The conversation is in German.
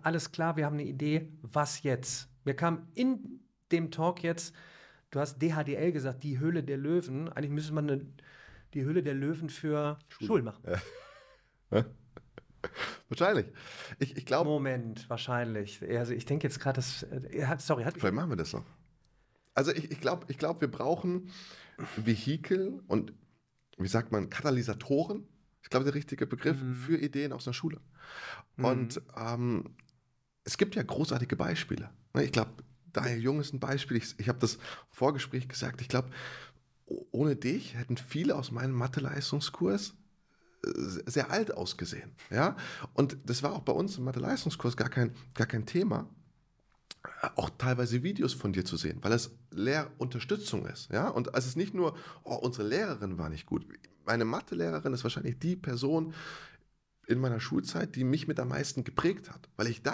Alles klar, wir haben eine Idee, was jetzt? Mir kam in dem Talk jetzt, du hast DHDL gesagt, die Höhle der Löwen. Eigentlich müsste man die Höhle der Löwen für Schul machen. Ja. Wahrscheinlich. Ich glaube. Moment, wahrscheinlich. Also ich denke jetzt gerade, das. Sorry, vielleicht machen wir das noch. Also ich glaube, wir brauchen Vehikel und, wie sagt man, Katalysatoren. Ich glaube, der richtige Begriff für Ideen aus einer Schule. Und es gibt ja großartige Beispiele. Ich glaube, Daniel Jung ist ein Beispiel. Ich habe das im Vorgespräch gesagt. Ich glaube, ohne dich hätten viele aus meinem Mathe-Leistungskurs sehr alt ausgesehen. Ja? Und das war auch bei uns im Mathe-Leistungskurs gar kein Thema, auch teilweise Videos von dir zu sehen, weil es Lehrunterstützung ist. Ja? Und es ist nicht nur, oh, unsere Lehrerin war nicht gut. Meine Mathelehrerin ist wahrscheinlich die Person in meiner Schulzeit, die mich mit am meisten geprägt hat, weil ich da